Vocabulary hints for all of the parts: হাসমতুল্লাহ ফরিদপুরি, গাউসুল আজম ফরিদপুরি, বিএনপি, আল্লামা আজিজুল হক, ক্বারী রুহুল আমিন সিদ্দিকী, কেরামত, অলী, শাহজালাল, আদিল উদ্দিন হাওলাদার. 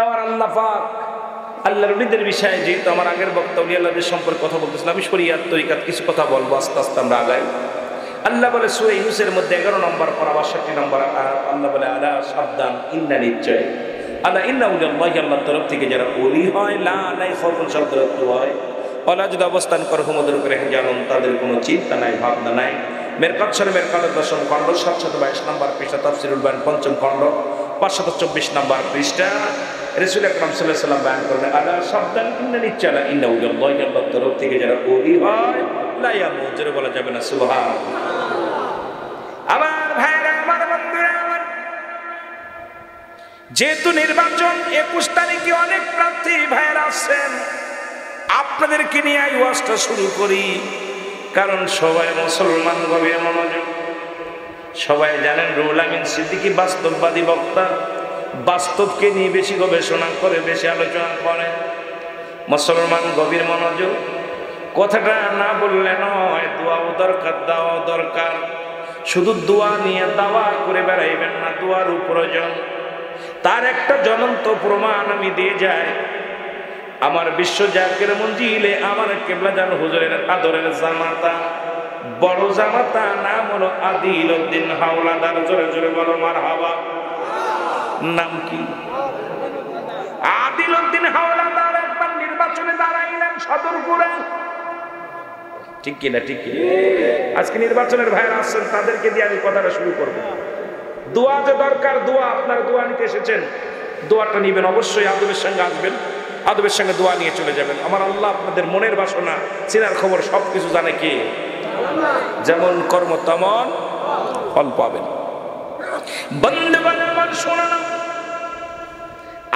আল্লাহর ওলিদের বিষয়ে যেহেতু আমার আগের বক্তা ওলি আল্লাহদের সম্পর্কে কথা বলতেছিলাম, আমি শরীয়ত তরিকাত কিছু কথা বলবো, আস্তে আস্তে আমরা আগাই। আল্লাহ বলে সূরা ইউনুসের মধ্যে 11 নম্বর পারা ৬২ নম্বর আয়াত, আল্লাহ বলে আলা সাবধান, ইন্না নিশ্চয় আলা ইন্না উল্লাহি আল্লাহর তরফ থেকে যারা ওলি হয়, লা আলাই ফাকুন শব্দরত হয়, ওলা যদি অবস্থান করে হুমুদের করে জানুন, তাদের কোনো চিন্তা নাই, ভাবনা নাই। মেরকাত শরীফের কাল ১০ খণ্ড ৭২২ নম্বর পৃষ্ঠা, তাফসীরুল বায়ান ৫ম খণ্ড ৫২৪ নম্বর পৃষ্ঠা, রাসূল আকরাম সাল্লাল্লাহু আলাইহি ওয়াসাল্লাম বয়ান করলেন আলা সাবধান ইন্না নিচ্ছালা ইন্না উল্লাহি আল্লাহর তরফ থেকে যারা ওলি হয় লা ইয়ামু, জোরে বলা যাবে না সুবহানাল্লাহ। আমার ভাইরা, আমার বন্ধুরা, আমার যেহেতু নির্বাচন ২১ তারিখে অনেক প্রার্থী ভাইরা আছেন, আপনাদেরকে নিয়ে এই ওয়াজটা শুরু করি, কারণ সবাই মুসলমান গভীর মনোযোগ। সবাই জানেন রুহুল আমিন সিদ্দিকী বাস্তববাদী বক্তা, বাস্তবকে নিয়ে বেশি গবেষণা করে, বেশি আলোচনা করে। মুসলমান গভীর মনোযোগ, কথাটা না বললে নয়, দোয়াও দরকার, দাওয়াও দরকার। শুধু দোয়া নিয়ে দাওয়া করে বেড়াইবেন না, দোয়ারও প্রয়োজন। তার একটা জ্বলন্ত প্রমাণ আমি দিয়ে যাই। আমার বিশ্ব জাকের মঞ্জিলে আমার কেবলা জান হুজুরের আদরের জামাতা, বড় জামাতা, নাম হলো আদিল উদ্দিন হাওলাদার, জোরে জোরে বলো মারহাবা। নাম কি? আদিল উদ্দিন হাওলাদার। একবার নির্বাচনে দাঁড়াইলেন সদরপুরে, ঠিক কিনা? ঠিক কি? আজকে নির্বাচনের ভাইরা আসছেন, তাদেরকে দিয়ে আমি কথাটা শুরু করবো। দোয়া যে দরকার, দোয়া আপনার দোয়া নিতে এসেছেন, দোয়াটা নিবেন অবশ্যই, আদবের সঙ্গে আসবেন, আদবের সঙ্গে দোয়া নিয়ে চলে যাবেন। আমার আল্লাহ আপনাদের মনের বাসনা, সিনার খবর সবকিছু জানে কে, যেমন কর্ম তেমন ফল পাবেন।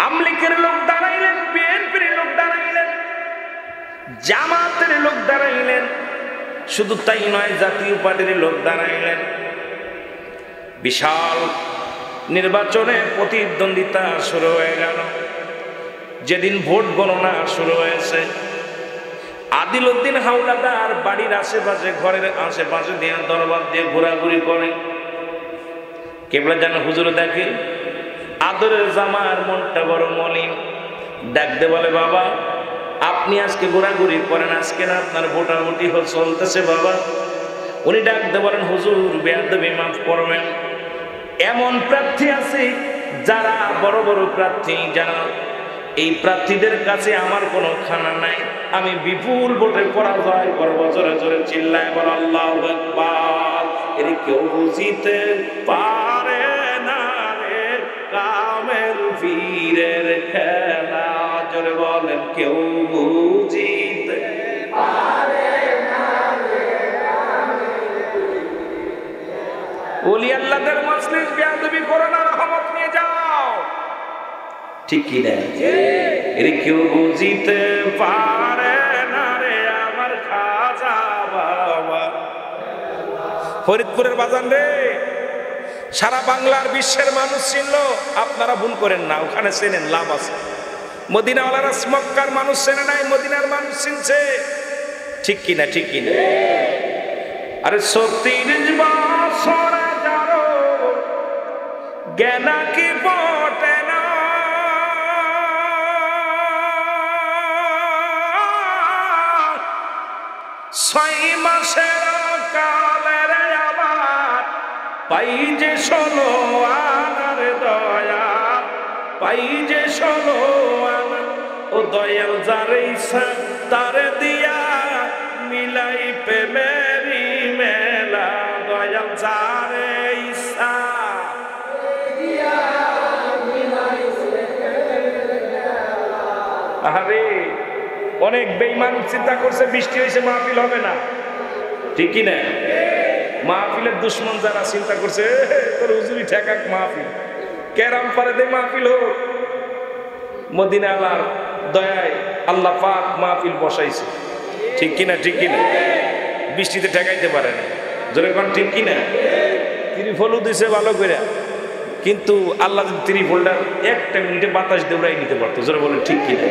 আমলিকের লোক দাঁড়াইলেন, বিএনপির লোক দাঁড়াইলেন, জামাতের লোক দাঁড়াইলেন, শুধু তাই নয়, জাতীয় পার্টির লোক দাঁড়াইলেন। বিশাল নির্বাচনে প্রতিদ্বন্দ্বিতা শুরু হয়ে গেল। যেদিন ভোট গণনা শুরু হয়েছে, আদিল উদ্দিন হাওলাদার বাড়ির আশেপাশে, ঘরের আশেপাশে দিয়ে দরবার দিয়ে ঘোরাঘুরি করে। কেবলা যেন হুজুর দেখে আদরের জামার মনটা বড় মলিন, ডাকতে বলে বাবা আপনি আজকে ঘোরাঘুরি করেন, আজকে না আপনার ভোটাভুটি চলতেছে বাবা। উনি ডাকতে বলেন হুজুর বেয়াদবি মাফ করবেন, এমন প্রার্থী আছে যারা বড় বড় প্রার্থী, যারা এই প্রার্থীদের কাছে আমার কোনো খানা নাই, আমি বিপুল ভোটে পরাজয় করব, জোরে জোরে চিল্লায় বল আল্লাহু আকবার। এর কেউ বুঝিতে পারে না রে কামেল বীরের খেলা, জোরে বলেন কেউ বুঝিতে পারে না রে কামেল বীরের। ওলি আল্লাহদের মজলিস বেয়াদবি করো না, রহমত নিয়ে যাও, ঠিক কি না? এর কেউ বুঝিতে পারে না রে আমার খাজা বাবা। ফরিদপুরের বাজান রে সারা বাংলার বিশ্বের মানুষ চিনলো, আপনারা ভুল করেন না, ওখানে চেনেন, লাভ আছে। মদিনাওয়ালারা মক্কার মানুষ চেনে নাই, মদিনার মানুষ চিনছে, ঠিক কিনা? ঠিক কিনা? আরে সত্যি জ্ঞানা কি বটে না, ছয় মাসের কালের আবার পাই যে শোনো আনার দয়া, পাই যে শোনো আনা ও দয়াল যারে ইচ্ছা তার দিয়া মিলাই প্রেমেরি মেলা, দয়াল যারে ইচ্ছা দিয়া মিলাই প্রেমেরি মেলা। আরে অনেক বেঈমান চিন্তা করছে বৃষ্টি হয়েছে মাহফিল হবে না, ঠিক কি না? মাহফিলের দুশ্মন যারা চিন্তা করছে তোর হুজুরি ঠেকাক মাহফিল, কেরাম পারে দে মাহফিল হোক। মদিনাওয়ালার দয়ায় আল্লাহ পাক মাহফিল বসাইছে, ঠিক কি না? ঠিক কি না? বৃষ্টিতে ঠেকাইতে পারে না, জোরে কোন ঠিক কি না? ত্রিফলও দিছে ভালো করে, কিন্তু আল্লাহ যদি ত্রিফলটা একটা মিনিটে বাতাস দৌড়াই নিতে পারতো, জোরে বলেন ঠিক কি না?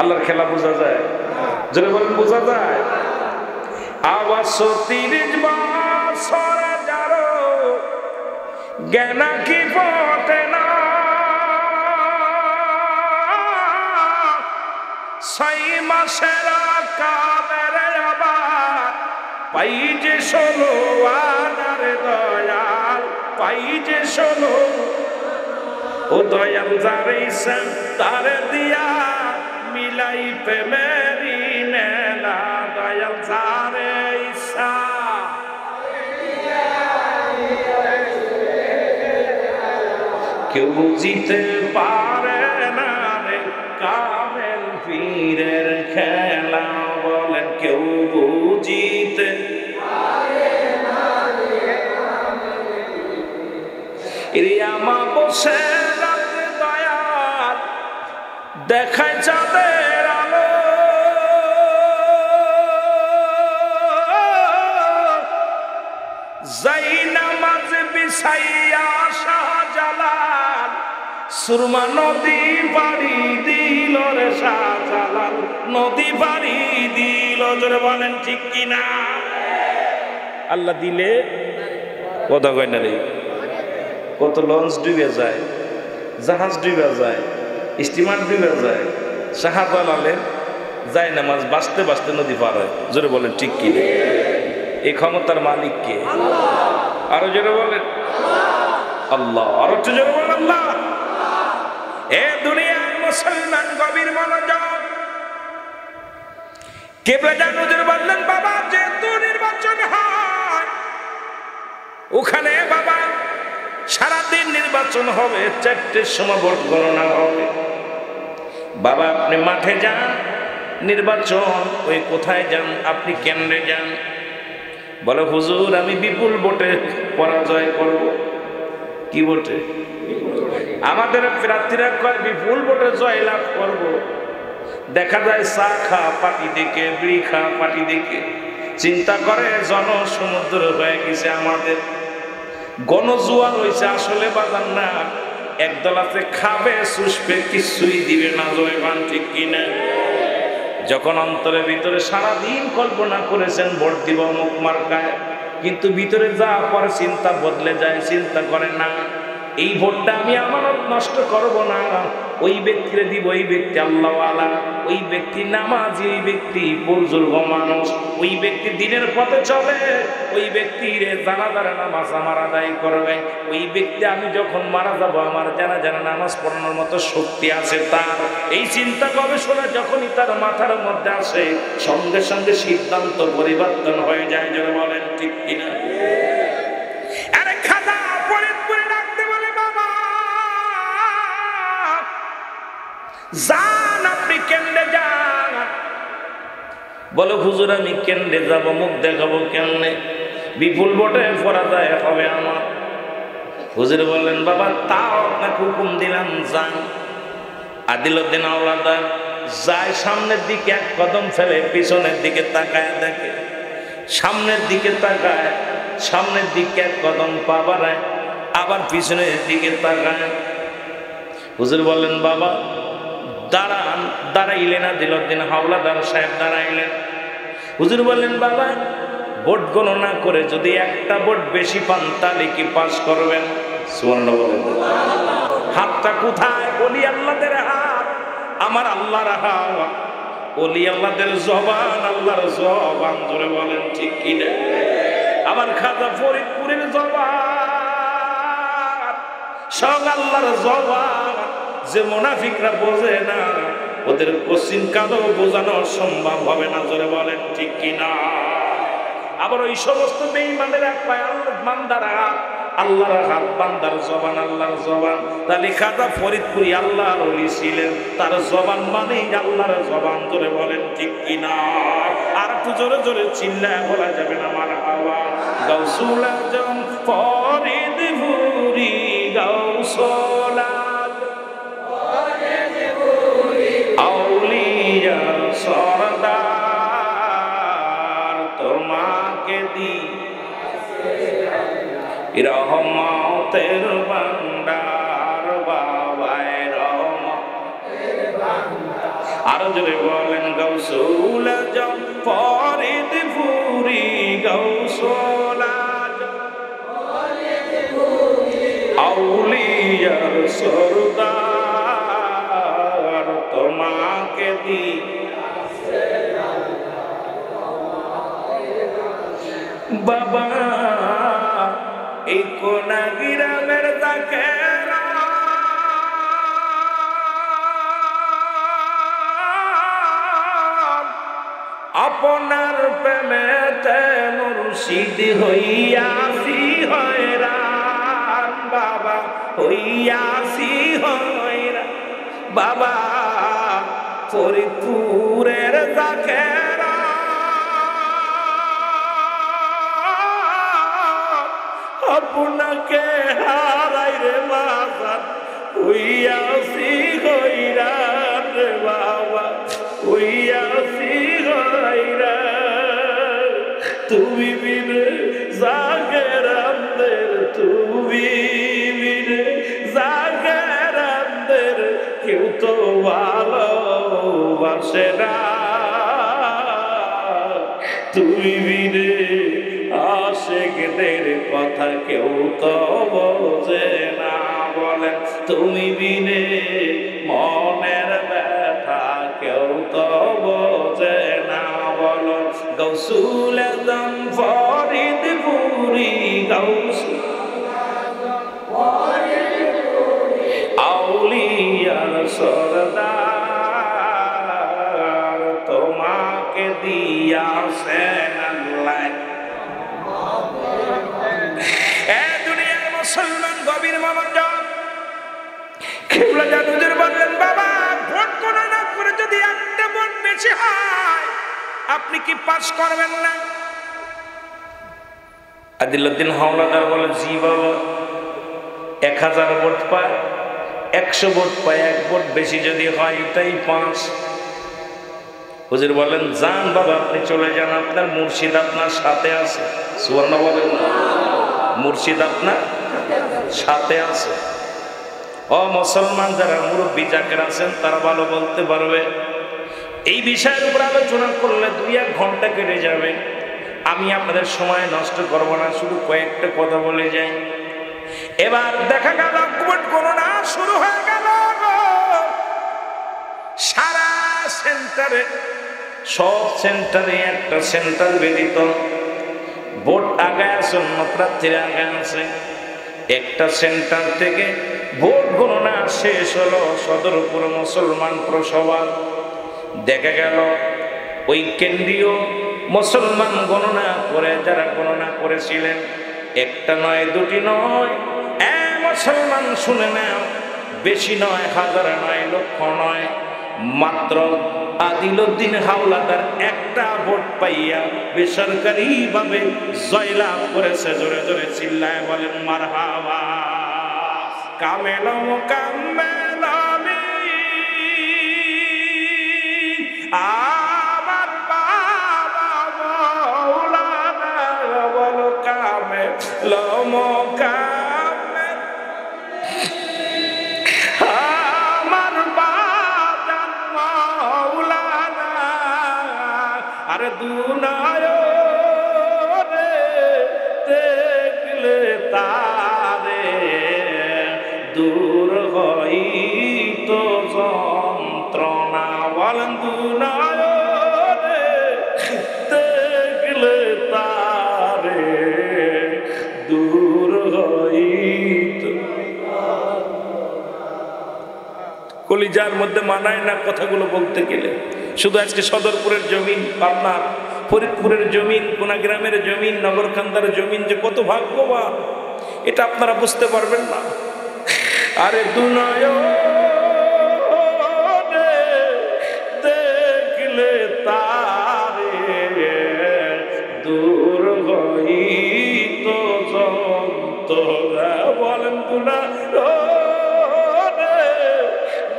আল্লাহর খেলা বোঝা যায়, জোরে বলেন বোঝা যায়। আওয়াজ জ্ঞানা কি পটে না, ছয় মাসের কাবের আবার পাই যে শোনো আনার দয়াল পাই যে শোনো ও দয়াল যারেছেন তার দিয়া মিলাই প্রেমেরি মেলা দয়াল যারে ইসা কেউ বুঝিতে পারে না রে কামেল পীরের খেলা বলে কেউ বুঝিতে রিয়ামা বসে রাতে দয়াল দেখায় চাঁদের আলো যাই নামাজ বিছাইয়া শাহজালাল সুরমা নদী বাড়ি দিল রে শাহজালাল নদী বাড়ি দিল জোরে বলেন ঠিক কিনা আল্লাহ দিলে কথা কয় না রে কত লঞ্চ ডুবে যায় জাহাজ ডুবে যায় স্টিমার ডুবে যায় শাহজালালের যায় নামাজ বাঁচতে বাঁচতে নদী পার হয় জোরে বলেন ঠিক কিনা এই ক্ষমতার মালিককে আরো জোরে বলেন আল্লাহ আরো জোরে বলেন আল্লাহ এ দুনিয়ার মুসলমান গভীর মনোযোগ কেবলা জানো জোরে বললেন বাবা যেহেতু নির্বাচন হয় ওখানে বাবা সারাদিন নির্বাচন হবে 4টের সময় ভোট গণনা হবে বাবা আপনি মাঠে যান নির্বাচন ওই কোথায় যান আপনি কেন্দ্রে যান বলো হুজুর আমি বিপুল ভোটে পরাজয় করব কি ভোটে আমাদের প্রার্থীরা কয় বিপুল ভোটে জয়লাভ করব দেখা যায় চা খা পাটি দেখে বিড়ি খা পাটি দেখে চিন্তা করে জনসমুদ্র হয়ে গেছে আমাদের গণজোয়ার হয়েছে আসলে বাজার না একদল আছে খাবে সুষবে কিছুই দিবে না জয় বান ঠিক কিনা যখন অন্তরের ভিতরে সারাদিন কল্পনা করেছেন ভোট দিব মুখ মার্কায় কিন্তু ভিতরে যা পরে চিন্তা বদলে যায় চিন্তা করে না এই ভোটটা আমি আমানত নষ্ট করব না ওই ব্যক্তিরে দিব ওই ব্যক্তি আল্লাহওয়ালা ওই ব্যক্তি নামাজি ওই ব্যক্তি বুজুর্গ মানুষ ওই ব্যক্তি দিনের পথে চলে ওই ব্যক্তিরে জানাজার নামাজ আমার আদায় করবে ওই ব্যক্তি আমি যখন মারা যাব আমার জানাজার নামাজ পড়ানোর মতো শক্তি আছে তার এই চিন্তা গবেষণা যখনই তার মাথার মধ্যে আসে সঙ্গে সঙ্গে সিদ্ধান্ত পরিবর্তন হয়ে যায় যেন বলেন ঠিক কিনা যান আপনি কেন্দ্রে যান বলো হুজুর আমি কেন্দ্রে যাব মুখ দেখাবো কেমনে বিপুল ভোটে পরাজয় হবে আমার হুজুর বললেন বাবা তাও আপনাকে হুকুম দিলাম যান আদিলউদ্দিন আওলাদার যায় সামনের দিকে এক কদম ফেলে পিছনের দিকে তাকায় দেখে সামনের দিকে তাকায় সামনের দিকে এক কদম পা বাড়ায় আবার পিছনের দিকে তাকায় হুজুর বললেন বাবা দাঁড়ান দাঁড়াইলেন আদিলউদ্দিন হাওলাদার সাহেব দাঁড়াইলেন হুজুর বললেন বাবা ভোট গণনা করে যদি একটা ভোট বেশি পান তাহলে কি পাস করবেন সুবহানাল্লাহ বলেন হাতটা কোথায় ওলি আল্লাহদের হাত আমার আল্লাহর হাত ওলি আল্লাহদের জবান আল্লাহর জবান ধরে বলেন ঠিক কিনা আমার খাজা ফরিদপুরের জবান সব আল্লাহর জবান যে মুনাফিকরা বোঝে না ওদের পশ্চিম কালো বোঝানো সম্ভব হবে না জোরে বলেন ঠিক কিনা আবার ওই সমস্ত বেঈমানদের এক পায় বান্দারা আল্লাহর হাত বান্দার জবান আল্লাহর জবান তাহলে খাজা ফরিদপুরি আল্লাহর ওলি ছিলেন তার জবান মানে আল্লাহর জবান জোরে বলেন ঠিক কিনা আর একটু জোরে জোরে চিল্লায় বলা যাবে না আমার বাবা গাউসুল আজম ফরিদপুরি গাউসুল সরদার তোমাকে দি রহমতের ভান্ডার বাবায় রহমতের ভান্ডার আর জোরে বলেন গাউসুল আজম ফরিদপুরি গাউসুল আজম ফরিদপুরি আউলিয়ার সরদার তোমাকে দি বাবা এই কোনা গ্রামের তাকেরা আপনার প্রেমেতে মুর্শিদ হইয়াছি হয়রান বাবা হইয়াছি হয়রান বাবা ফরিদপুরের তাকেরা আপনাকে হারাই রে মাজার হইয়াছি হয়রান রে বাবা হইয়াছি হয়রান তুমি বিনে জাগেরামদের তুমি বিনে জাগেরামদের কেউ তো ভালোবাসে না তুমি বিনে আশিকদের কথা কেউ তো বোঝে না বলেন তুমি বিনে মনের ব্যথা কেউ তো বোঝে না বলো গৌসুল আজম ফরিদপুরি গৌসুল আজম ফরিদপুরি আউলিয়ার সরদার তোমাকে দিয়াছেন আল্লাহ। মুসলমান গভীর মনোযোগ কিবলা জাদুদের বললেন বাবা ভোট গণনা করে যদি একটা ভোট বেশি হয় আপনি কি পাস করবেন না? আদিলউদ্দিন হাওলাদার বলে জি বাবা 1000 ভোট পায় 100 ভোট পায় এক ভোট বেশি যদি হয় এটাই পাস। হুজুর বলেন যান বাবা আপনি চলে যান আপনার মুর্শিদ আপনার সাথে আছে। সুবহানাল্লাহ বলেন মুর্শিদ আপনার সাথে আছে। ও মুসলমান যারা মুরব্বী জাকের আছেন তারা ভালো বলতে পারবে। এই বিষয়ের উপর আলোচনা করলে 2-1 ঘন্টা কেটে যাবে, আমি আপনাদের সময় নষ্ট করব না, শুধু কয়েকটা কথা বলে যাই। এবার দেখা গেল ভোট গণনা শুরু হয়ে গেল, সারা সেন্টারে সব সেন্টারে একটা সেন্টার ব্যতীত ভোট আগায় আছে, অন্য প্রার্থীরা আগায় আছে। একটা সেন্টার থেকে ভোট গণনা শেষ হলো সদরপুর মুসলমান প্রসভা। দেখা গেল ওই কেন্দ্রীয় মুসলমান গণনা করে যারা গণনা করেছিলেন একটা নয় দুটি নয় মুসলমান শুনে নেও বেশি নয় হাজার নয় লক্ষ নয় মাত্র আদিলউদ্দিন হাওলাদার একটা ভোট পাইয়া বেসরকারি ভাবে জয়লাভ করেছে। জোরে জোরে চিল্লায় বলেন মারহাবা। কামেল মুকাম্মেল আমি আমার বাবা মাওলানা বল কামেল মুকাম্মেল দেখলে তারে দূর হই তো যন্ত্রণা বলেন দুনায় দেখলে তারে দূর হই তো কলিজার মধ্যে মানায় না কথাগুলো বলতে গেলে। শুধু আজকে সদরপুরের জমিন পাবনা ফরিদপুরের জমিন কোনা গ্রামের জমিন নগরকান্দার জমিন যে কত ভাগ্যবান এটা আপনারা বুঝতে পারবেন না। আরে দুনায় দেখলে তারে দূর হই তো যন্ত্রণা বলেন দুনায়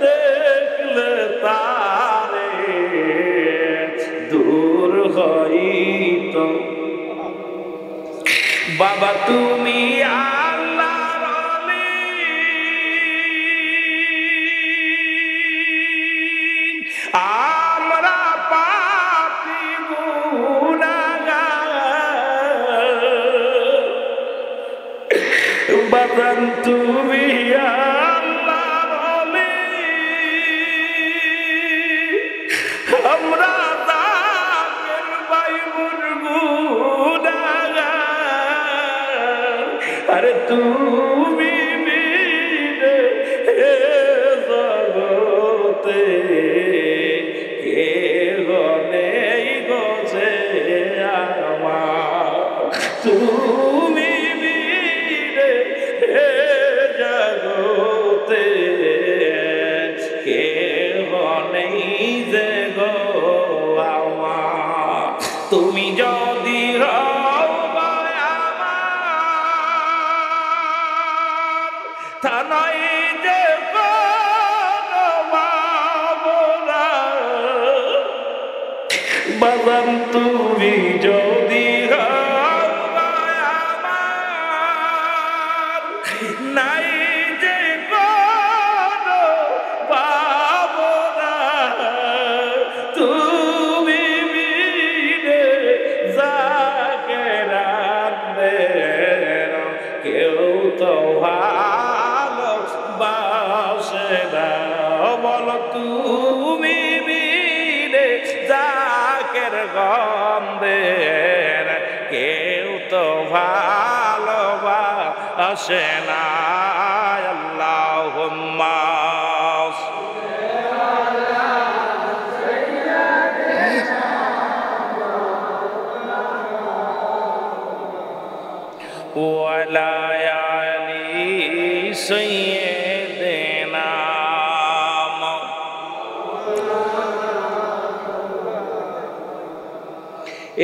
দেখলে তারে দূর হইত বাবা তুমি আল্লাহর ওলি আমরা পাপী গুনাহগার বাবা তুমি আল্লাহর ওলি আমরা I'm not বলতে কেহ নেই গো যে আমার, তুমি জগতে কেহ নেই যে গো আমার। তুমি যদি বলম তুমি যদি আমার নাই যে পাবনা, তুমি বিনে যাকে রাখবে কেউ তো ভালো বাসে না। বল তুমি বিনে গন্ধের কেউ তো ভালোবাসে না। আল্লাহুম্মা ওয়ালা আলি সাইয়্যিদিনা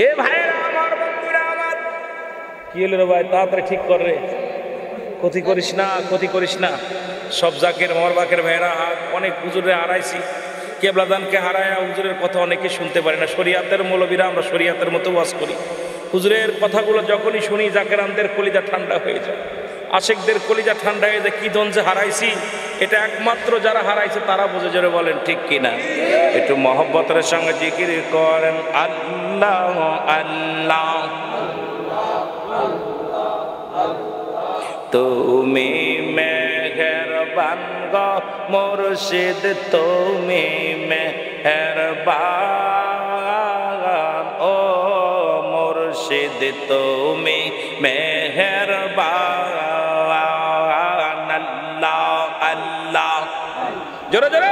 এ ভাইরা আমার, বন্ধুরা আমার, কি হলো রে ভাই, তাড়াতাড়ি ঠিক কর রে, ক্ষতি করিস না, ক্ষতি করিস না। সব জাকের মরবাকের ভাইরা, অনেক হুজুরে হারাইছি, কেবলাদানকে হারায়া হুজুরের কথা অনেকে শুনতে পারে না। শরিয়াতের মৌলবীরা আমরা শরিয়াতের মতো ওয়াজ করি, হুজুরের কথাগুলো যখনই শুনি জাকেরানদের কলিজা ঠান্ডা হয়ে যায়, আশেকদের কলিজা ঠান্ডা হয়ে যায়। কি ধন যে হারাইছি, এটা একমাত্র যারা হারাইছে তারা বোঝে। জোরে বলেন ঠিক কিনা। একটু মহব্বতের সঙ্গে জিকির করেন, আল্লাহ আল্লাহ তুমি মেহেরবান গো মুর্শিদ, তুমি মেহেরবান ও মুর্শিদ, তুমি মেহেরবান। জোরে জোরে,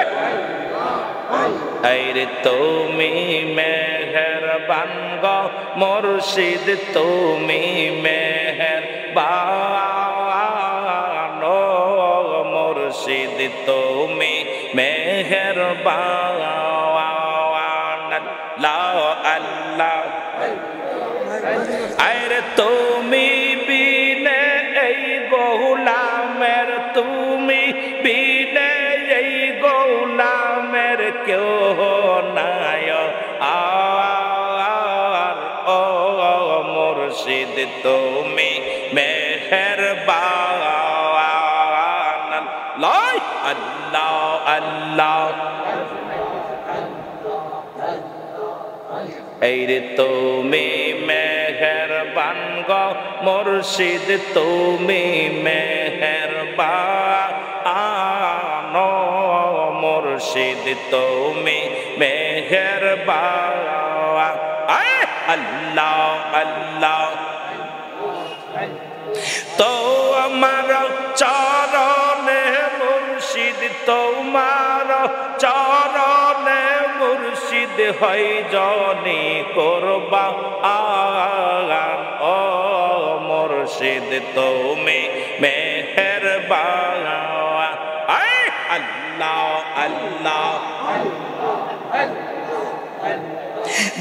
আইরে তুমি মেহেরবান গো মুর্শিদ, তুমি মেহেরবান ও মুর্শিদ, তুমি মেহেরবান। আল্লাহ আল্লাহ, আইরে তুমি বিনে এই গোলামের, তুমি বিনে এই গোলামের কেউ নাই। আর ও মুর্শিদ তুমি মেহেরবান। আল্লাহ আল্লাহ, এইরে তুমি মেহেরবান গো মুর্শিদ, তুমি মেহেরবান ও মুর্শিদ, তুমি মেহেরবান। আল্লাহ আল্লাহ, তো আমার চরণে মুর্শিদ, তোমার চরণে মুর্শিদ হয় জনি করবা। ও মুর্শিদ তুমি মেহেরবান। আল্লাহ আল্লাহ,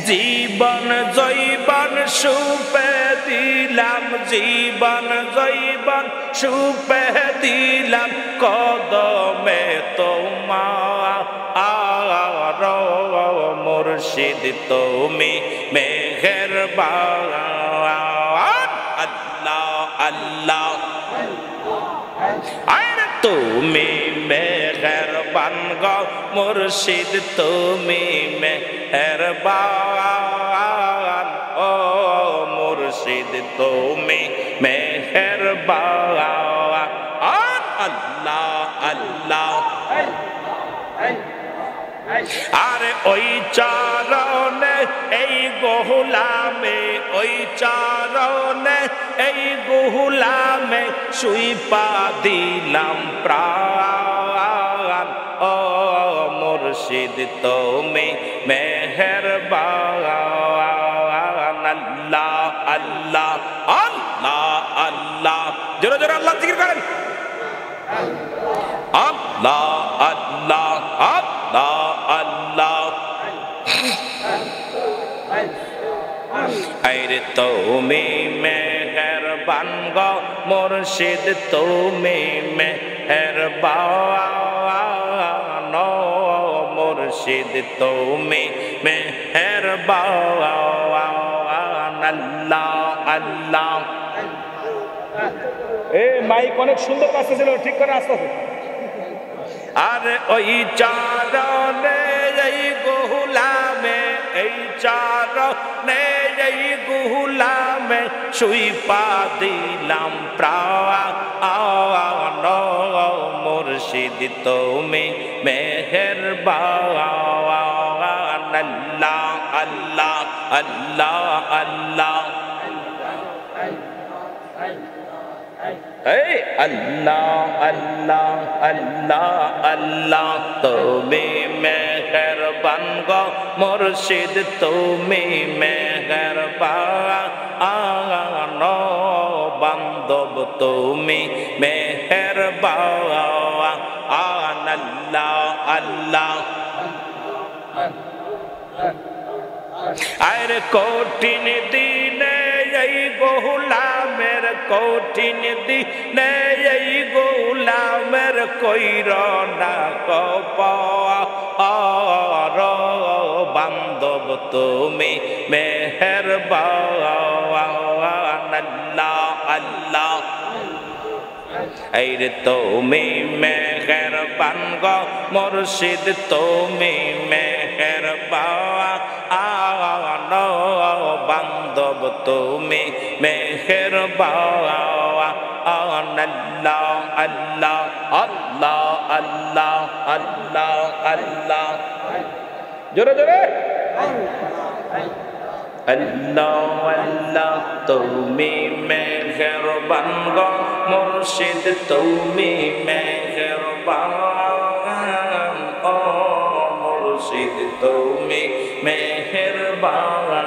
জীবন জৈবন সুপে দিলাম, জীবন জৈবন সুপে দিলাম কদমে তোমার। মুর্শিদ তুমি মেহেরবান। আল্লাহ আল্লাহ, আরে তুমি মেহেরবান গো মুর্শিদ, তুমি মেহেরবান ও মুর্শিদ, তুমি মেহেরবান। আল্লাহ আল্লাহ, আরে ওই চরণে এই গোলামে, ওই চরণে এই গোলামে সুইপা দিলাম প্রাণ। ও মুর্শিদ তুমি মেহেরবান। আল্লাহ আল্লাহ আল্লাহ আল্লাহ, জোরে জোরে আল্লাহ জিকির করেন। আল্লাহ আল্লাহ আল্লাহ আল্লাহ। আরে তুমি মেহেরবান গো মুর্শিদ তুমি মেহেরবান, মুর্শিদ তুমি মেহেরবান। আল্লাহ আল্লাহ। এ মাইক অনেক সুন্দর কাজ ছিল, ঠিক করে আস্তে আস্তে। আর ওই চারণে এই গুলামে, এই চারণে এই গুলামে সুইপা দিলাম প্রাণ, মুর্শিদ তুমি মেহেরবান। আল্লাহ আল্লাহ আল্লাহ আল্লাহ। এই আল্লাহ আল্লাহ আল্লাহ আল্লাহ। তুমি মেহেরবান গো মুর্শিদ তুমি মেহেরবান, বান্দব তুমি মেহেরবান। আল্লাহ আল্লাহ। আর কঠিন দিনে এই গোলামের, কঠিন দিনে এই গোলামের কইর না কপার, বান্দব তুমি মেহেরবান। আল্লাহ আল্লাহ। আরে তুমি মেহেরবান গো মুর্শিদ তুমি মেহেরবান, বান্দব তুমি মেহেরবান। আল্লাহ আল্লাহ আল্লাহ আল্লাহ আল্লাহ আল্লাহ। জোরে জোরে আল্লাহ আল্লাহ। তুমি মেহেরবান গো মুর্শিদ তুমি মেহেরবান, ও মুর্শিদ তুমি মেহেরবান।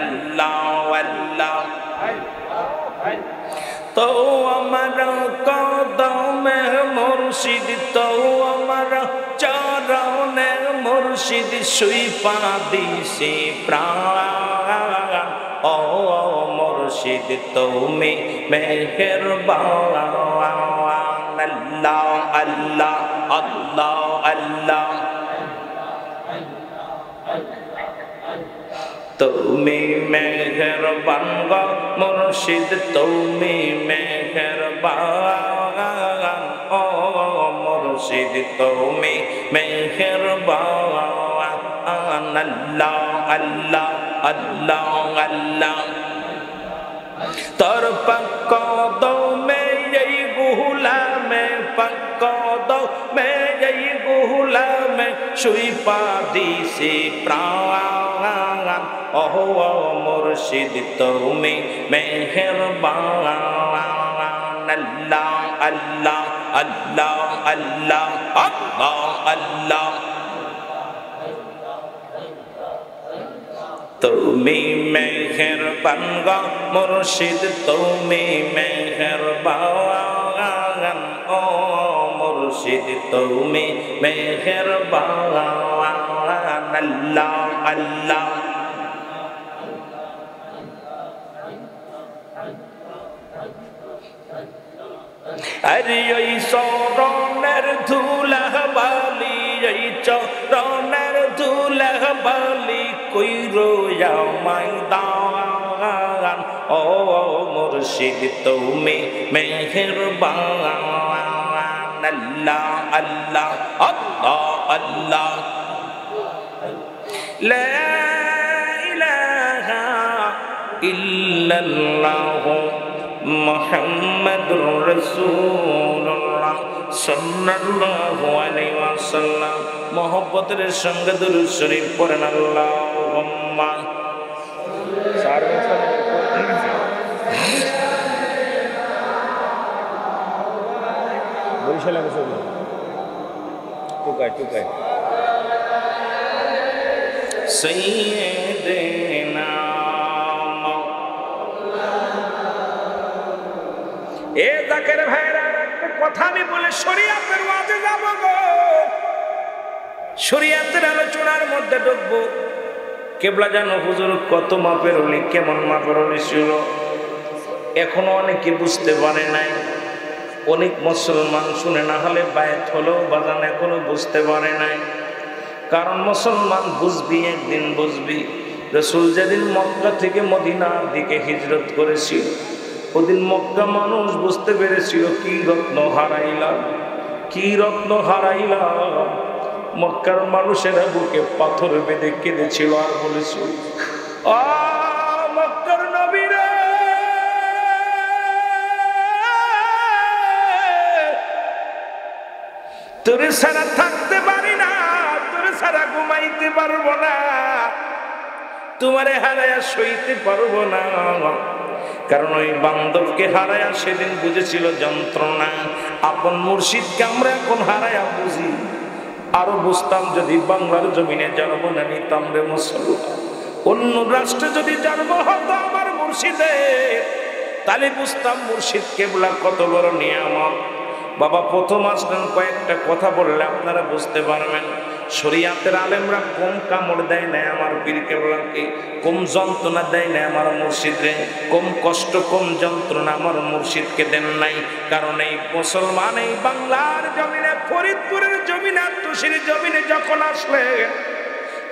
আল্লাহ আল্লাহ। তো আমার কদমে মুর্শিদ, তো আমার চরণে মুর্শিদ সুইপা দিছে প্রাণ, ও মুর্শিদ তুমি মেহেরবান। আল্লাহ আল্লাহ আল্লাহ আল্লাহ। তুমি মেহেরবান গো মুর্শিদ তুমি মেহেরবান, ও মুর্শিদ তুমি মেহেরবান। আল্লাহ আল্লাহ আল্লাহ আল্লাহ। তোর পাক কদমে এই গুলামে, পাক কদমে এই গুলামে সুইপা দিছে প্রাণ, ও মুর্শিদ তুমি মেহেরবান। আল্লাহ আল্লাহ আল্লাহ আল্লাহ আল্লাহ আল্লাহ। তুমি মেহেরবান গো মুর্শিদ তুমি মেহেরবান, ও মুর্শিদ তুমি মেহেরবান। আল্লাহ আল্লাহ। আরে ওই চরণের ধুলা বালি, এই চরণের ধুলা বালি কইরো আমায় দান, ও মুর্শিদ তুমি মেহেরবান। আল্লাহ আল্লাহ আল্লাহ আল্লাহ। লা ইলাহা ইল্লাল্লাহু মুহাম্মাদুর রাসূলুল্লাহ সাল্লাল্লাহু আলাইহি ওয়াসাল্লাম। মহব্বতের সঙ্গে দুরূদ শরীফ পড়েন। আল্লাহুম্মা টুকায় টুকায়। এ জাকের ভাইরা, একটা কথা আমি বলে শরীয়তের ওয়াজে যাব গো, শরীয়তের আলোচনার মধ্যে ঢুকব। কেবলা জানো হুজুর কত মাপের ওলি, কেমন মাপের ওলি ছিল এখনো অনেকে বুঝতে পারে নাই। অনেক মুসলমান শুনে না হলে বায়াত হলেও বাজান এখনো বুঝতে পারে নাই। কারণ মুসলমান বুঝবি, একদিন বুঝবি। রাসূল যেদিন মক্কা থেকে মদিনার দিকে হিজরত করেছিল ওদিন মক্কা মানুষ বুঝতে পেরেছিল কি রত্ন হারাইলাম, কি রত্ন হারাইলাম। মক্কার মানুষেরা বুকে পাথর বেঁধে কেঁদেছিল আর বলেছিল, আ মক্কার নবী রে, তোর সারা থাকতে পারি না, তোর সারা ঘুমাইতে পারবো না, তোমারে হারায়া সইতে পারবো না। কারণ ওই বান্ধবকে হারায়া সেদিন বুঝেছিল যন্ত্রণা। আপন মুর্শিদকে আমরা এখন হারায়া বুঝি, আরো বুঝতাম যদি বাংলার জমিনে জন্ম না নিতাম রে মুসলমান। অন্য রাষ্ট্রে যদি জন্ম হতো আমার মুর্শিদে, তাহলে বুঝতাম মুর্শিদ কেবলা কত বড় নিয়ামত। বাবা, প্রথম আসলেন, কয়েকটা কথা বললে আপনারা বুঝতে পারবেন। শরীয়তের আলেমরা কম কামড় দেয় না আমার পীর কেবলাকে, কম যন্ত্রণা দেয় না আমার মুর্শিদকে, কম কষ্ট কম যন্ত্রণা আমার মুর্শিদকে দেন নাই। কারণ এই মুসলমান এই বাংলার জমিনে, ফরিদপুরের জমিনে, তুষির জমিনে যখন আসলেন,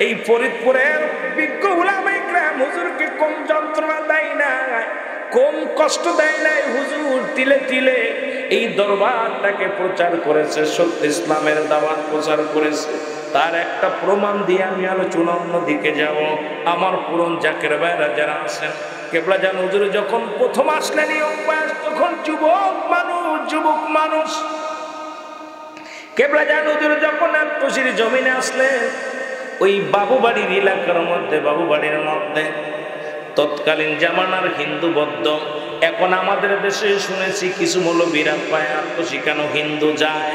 এই ফরিদপুরের বিজ্ঞ উলামায়ে কেরাম হুজুরকে কম যন্ত্রণা দেয় না, কম কষ্ট দেয় নাই। হুজুর তিলে তিলে এই দরবারটাকে প্রচার করেছে, সত্য ইসলামের দাওয়াত প্রচার করেছে। তার একটা প্রমাণ দিয়ে আমি আলোচনা অন্যদিকে যাব। আমার পুরন জাকের ভাইরা যারা আছেন, কেবলা জান হুজুর যখন প্রথম আসলেন এই অভ্যাস, তখন যুবক মানুষ, যুবক মানুষ। কেবলা জান হুজুর যখন আত্মশির জমিনে আসলেন, ওই বাবুবাড়ির এলাকার মধ্যে, বাবুবাড়ির মধ্যে তৎকালীন জামানার হিন্দু বৌদ্ধ, এখন আমাদের দেশে শুনেছি কিছু মৌলবীরা পায় আত্মশিখানো হিন্দু যায়।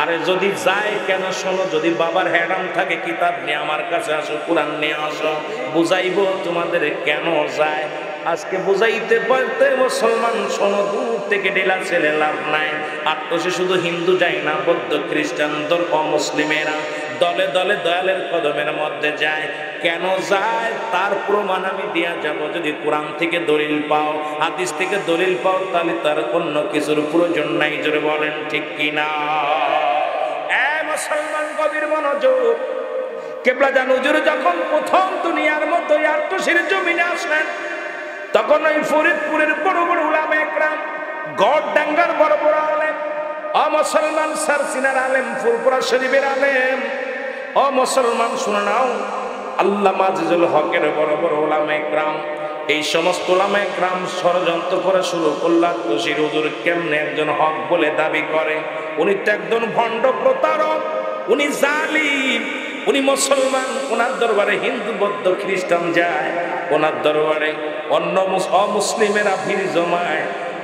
আরে যদি যায় কেন, শোনো, যদি বাবার হ্যাডাম থাকে কিতাব নিয়ে আমার কাছে আসো, কোরআন নিয়ে আসো, বুঝাইব তোমাদের কেন যায়। আজকে বুঝাইতে পারতে মুসলমান শোনো, দূর থেকে ডেলা ছেলে লাভ নাই। আত্মশে শুধু হিন্দু যায় না, বৌদ্ধ, খ্রিস্টান, ধর্ম মুসলিমেরা দলে দলে দয়ালের কদমের মধ্যে যায়। কেন যায় তার প্রমাণ আমি দেয়া যাব। যদি কোরআন থেকে দলিল পাও, হাদিস থেকে দলিল পাও, তাহলে তার অন্য কিছুর প্রয়োজন নাই। জোরে বলেন ঠিক কিনা? মুসলমান কবির মনোযোগ, কেবলা জান হুজুর যখন প্রথম দুনিয়ার মতো আত্মশির জমিনে আসলেন, তখন ওই ফরিদপুরের বড় বড় উলামায়ে কেরাম, গড় ডাঙ্গার বড় বড় আলেম, অ মুসলমান সারসিনার আলেম, ফুরপুরা শরীফের আলেম, অ মুসলমান শুনে নাও, আল্লামা আজিজুল হকের বড় বড় ওলামায়ে কেরাম, এই সমস্ত ওলামায়ে কেরাম ষড়যন্ত্র করা শুরু করল। আত্মশীর হুজুর কেমনে একজন হক বলে দাবি করে? উনি তো একজন ভণ্ড প্রতারক, উনি জালিম, উনি মুসলমান। ওনার দরবারে হিন্দু, বৌদ্ধ, খ্রিস্টান যায়, ওনার দরবারে অন্য অমুসলিমেরা ভিড় জমায়।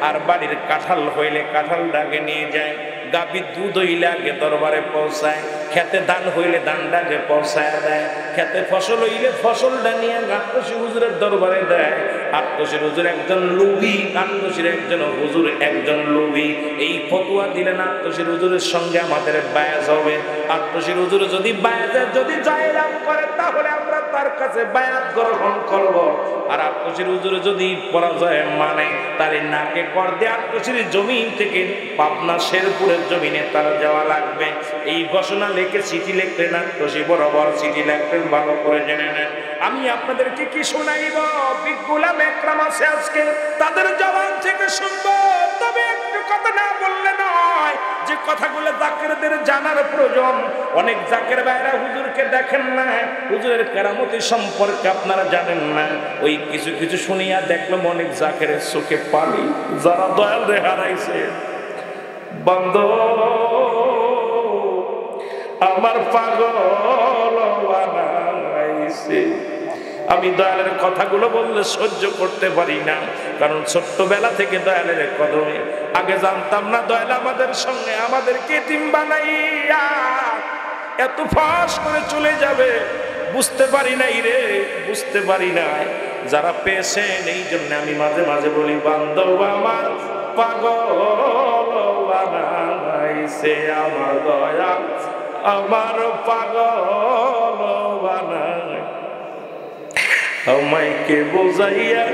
আর বাড়ির কাঁঠাল হইলে কাঁঠাল ডাকে নিয়ে যায়, গাভীর দুধ হইলে আগে দরবারে পৌঁছায়, খেতে ধান হইলে ধান ডাকে পৌঁছায় দেয়, খেতে ফসল হইলে ফসলটা নিয়ে আত্মশী হুজুরের দরবারে দেয়। আত্মশীর হুজুর একজন লোভী, আত্মশীর একজন হুজুর একজন লোভী। এই ফতুয়া দিলেন আত্মশীর হুজুরের সঙ্গে আমাদের বায়াজ হবে। আত্মশীর হুজুর যদি বায়াজে যদি জয়লাভ করে, তাহলে আমরা তার কাছে বায়াত গ্রহণ করব। আর আত্মশীর হুজুর যদি পরাজয় মানে, তাহলে নাকে কর দিয়ে আত্মশীর জমিন থেকে পাবনা শেরপুরের জমিনে তারা যাওয়া লাগবে। এই ঘোষণা লেখে চিঠি লিখলেন আত্মশী, বরাবর চিঠি লিখলেন, ভালো করে জেনে নেন। আমি আপনাদেরকে কি শোনাইব, বিগুলাম একরাম আছে আজকে, তাদের জবান থেকে শুনবো। তবে একটু কথা না বললে নয়, যে কথাগুলো জাকেরদের জানার প্রয়োজন। অনেক জাকের ভাইরা হুজুরকে দেখেন না, হুজুরের কেরামতি সম্পর্কে আপনারা জানেন না। ওই কিছু কিছু শুনিয়া দেখলাম অনেক জাকেরের চোখে পানি, যারা দয়াল রে হারাইছে। বান্দা আমার পাগল বানাইছে। আমি দয়ালের কথাগুলো বললে সহ্য করতে পারি না, কারণ ছোট্টবেলা থেকে দয়ালের কদমে। আগে জানতাম না দয়াল আমাদের সঙ্গে, আমাদেরকে টিম বানাইয়া এত ফাঁস করে চলে যাবে বুঝতে পারি নাই রে, বুঝতে পারি নাই। যারা পেয়েছেন এই জন্য আমি মাঝে মাঝে বলি, বান্ধব আমার পাগল বানাইছে আমার দয়া, আমার পাগল বানাই আমাকে বোঝাইয়া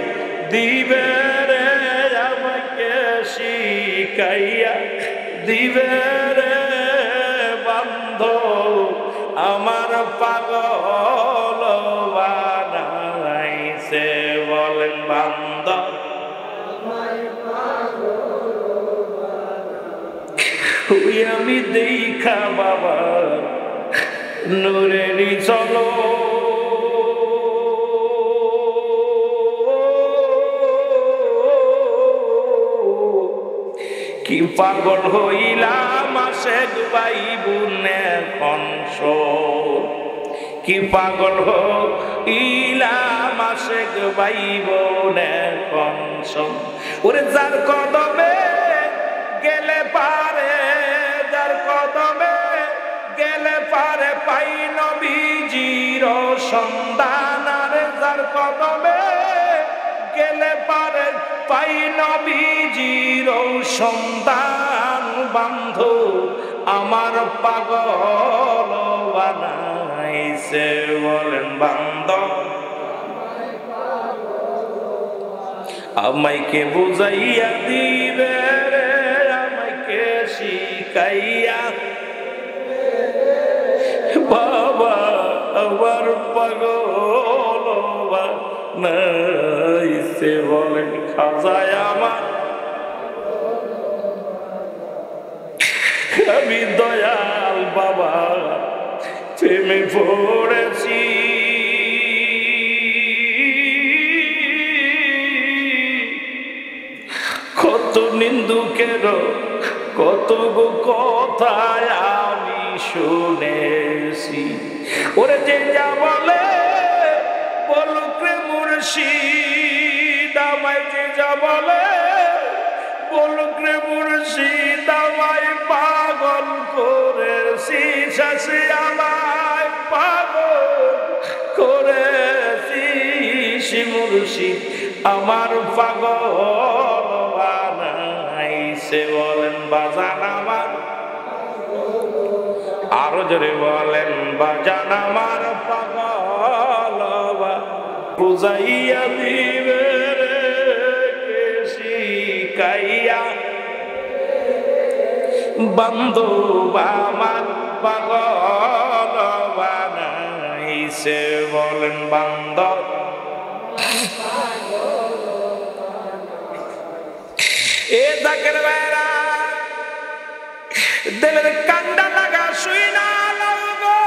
দিবে রে, আমাকে শিখাইয়া দিবে রে বান্ধব, আমার পাগল বানাইছে। বলেন বান্ধব তুই আমি দেখা বাবা নূরেনি চলো, কি পাগল হইলাম আশেক ভাই বুনে কংস, কি পাগল হইলাম আশেক ভাই বুনে কংস। ওরে যার কদমে গেলে পারে, যার কদমে গেলে পারে পাই নবীজির সন্ধান, আর যার কদমে গেলে পারে পাই নবীজির সন্ধান। বান্ধু আমার পাগল বানাইছে। বলেন বান্ধব আমাকে বুঝাইয়া দিবে রে, আমাকে শিখাইয়া বাবা আমার পাগল বানাইছে। বলেন খাজায় আমার আমি দয়াল বাবা প্রেমে পড়েছি, কত নিন্দুকের কত গো কথায় আমি শুনেছি। ওরে যে যা বলে বলুক রে মুর্শিদ আমায়, যে যা বলে বলুক রে মুর্শিদ আমায়, পাগল করেছি শেষে আমায়, পাগল করেছি মুর্শিদ আমার পাগল। বলেন বাজান আমার, আরো জোরে বলেন বাজান আমার পাগল বুঝাইয়া দিবে রে শিখাইয়া, বান্ধব আমার পাগল বানাইছে। বলেন বান্ধব এ জাকের ভাইরা দেলের কান্ডা লাগা শুই না লাগো,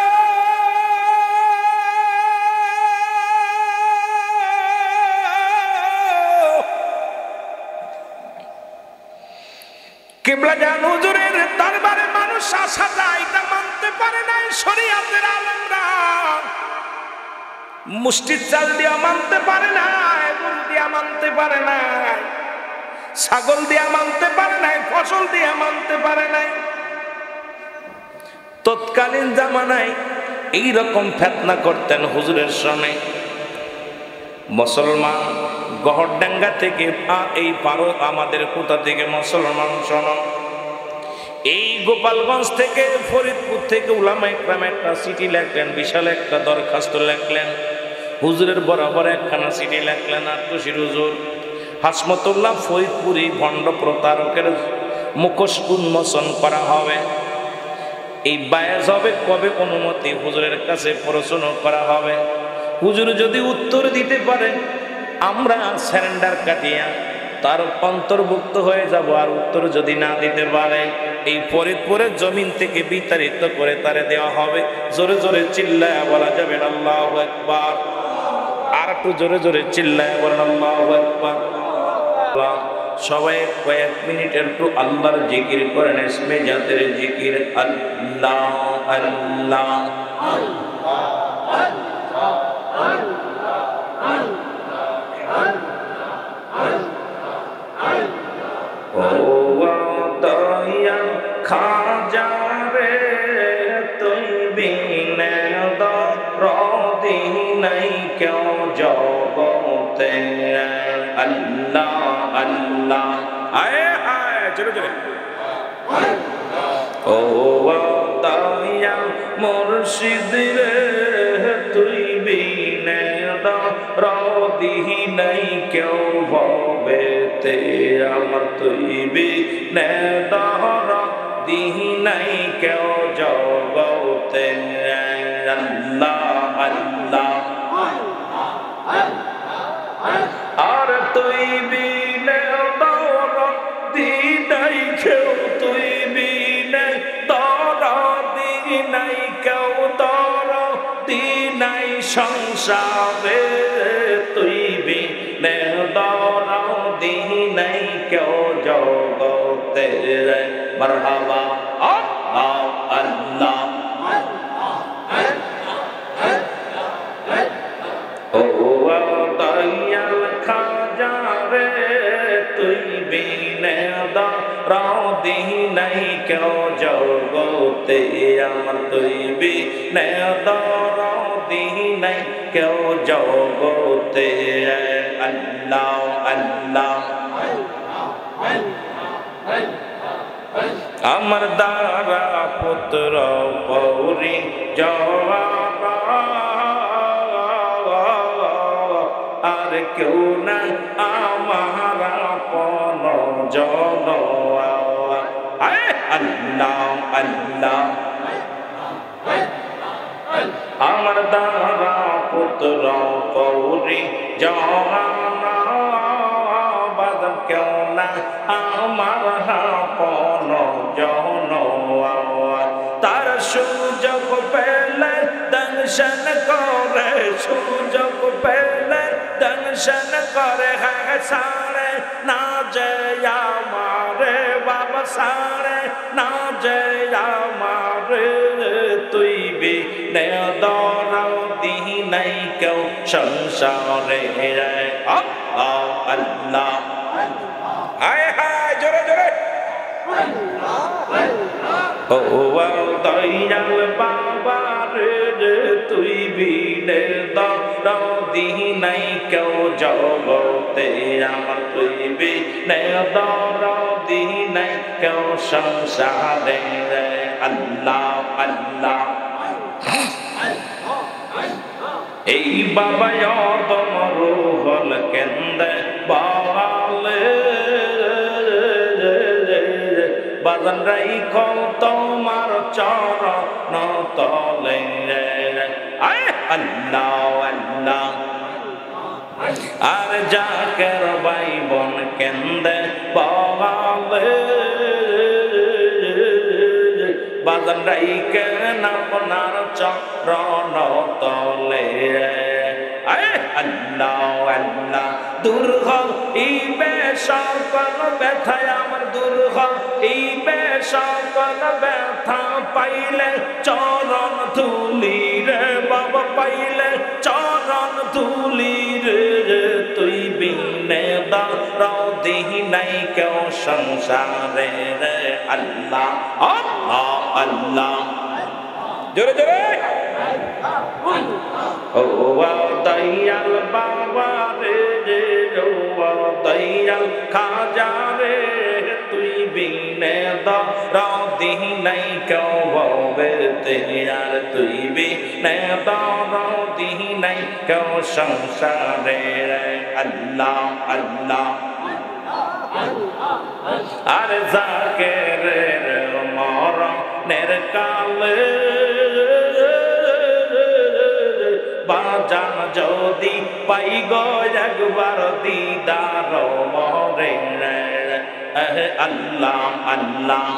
কিবলা জান হুজুরের দরবারে মানুষ আসা যায় তা মানতে পারে না শরীয়তের আলেমরা, মুষ্টি চাল দিয়া মানতে পারে না, গরু দিয়া মানতে পারে না, ছাগল দিয়া মানতে পারে নাই, ফসল দিয়া মানতে পারে নাই। তৎকালীন জামানায় এইরকম ফেতনা করতেন হুজুরের সামনে। মুসলমান গহরডাঙ্গা থেকে এই পারো আমাদের কোথা থেকে মুসলমান শোনো, এই গোপালগঞ্জ থেকে ফরিদপুর থেকে উলামা একরাম একটা চিঠি লেখলেন, বিশাল একটা দরখাস্ত লেখলেন হুজুরের বরাবর একখানা চিঠি লেখলেন। আর তুষির হুজুর হাসমতুল্লাহ ফরিদপুরি ভণ্ড প্রতারকের মুখোশ উন্মোচন করা হবে, এই বায়াজ হবে কবে অনুমতি হুজুরের কাছে প্রশ্ন করা হবে, হুজুর যদি উত্তর দিতে পারে আমরা স্যারেন্ডার কাটিয়া তার অন্তর্ভুক্ত হয়ে যাব, আর উত্তর যদি না দিতে পারে এই ফরিদপুরের জমিন থেকে বিতাড়িত করে তারে দেওয়া হবে। জোরে জোরে চিল্লায়া বলা যাবে আল্লাহু আকবার, আর একটু জোরে জোরে চিল্লায়া বলেন আল্লাহু আকবার। সবাই কয়েক মিনিট একটু আল্লাহর জিকির করেন, ইসমে জাতের জিকির, আল্লাহ আল্লাহ আল্লাহ আল্লাহ আল্লাহ আল্লাহ। ও ওয়া তাইয়া খাজা রে তুই মুর্শিদ রে তুই বিনয় রদিহি নাই কেউ ভবে তে আমার তুই বিনয় রদিহি নাই কেউ জগতে আল্লাহ আল্লাহ আর তুই বিনয় রদিহি নাই কেউ তুই বিনয় রদিহি নাই কেউ তর দি নাই সংসারে তুই বিনয় রদিহি নাই কেউ জগতে মারহাবা দিহি নাই কেউ জগতে আমার তুই বিনয় রদিহি নাই কেউ জগতে আল্লাহ আল্লাহ আমার দ্বারা পুত্র পৌরি জওয়া আর কেউ না আমার আপন জন আল্লাহ আল্লাহ আমার দ্বারা পুত্র পৌরি জওয়া কেউ না আমার আপন জন তার সুযোগ পেলে দংশন করে সুযোগ পেলে দংশন করে হাসারে না জয় আমারে বাবা সারে না জয় আমারে তুই বিনয় রদিহি নাই কেউ সংসারে আল্লাহ আল্লাহ হায় হায় জোরে জোরে ও দয়াল বাবা রে তুই বিনয় রদিহি নাই কেউ জগতে আমার তুই বিনয় রদিহি নাই কেউ সংসারে আল্লাহ আল্লাহ এই বাবা অদম রুহুল কেন্দ্রে বাবালে বাদন রাইখ তোমার চরণ তলে আল্লাহ আল্লাহ আর যাকের ভাই বোন কেন্দ্রে বাবালে বাদন রাইখে আপনার চরণ তলে আল্লাহ আল্লাহ দূর হইবে সকল ব্যথা আমার দূর হইবে সকল ব্যথা পাইলে চরণ ধুলি রে বাবা পাইলে চরণ ধুলি রে তুই বিনয় রদিহি নাই কেউ সংসারে রে আল্লাহ আল্লাহ আল্লাহ জোরে জোরে ও দয়াল বাবা রে ও দয়াল খাজা রে তুই বিনয় রদিহি নাই কেউ ভবে তে আর তুই বিনয় রদিহি নাই কেউ সংসারে আল্লাহ আল্লাহ আর যাকের মরণের কালে বাজান যদি পাই গো একবার দিদার মরে আল্লাহ আল্লাহ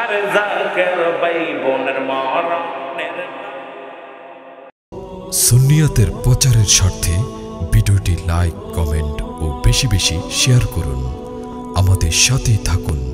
আর যাকের ভাই বোনের মরণের সুন্নিয়তের প্রচারের স্বার্থে ভিডিওটি লাইক কমেন্ট ও বেশি বেশি শেয়ার করুন। আমাদের সাথেই থাকুন।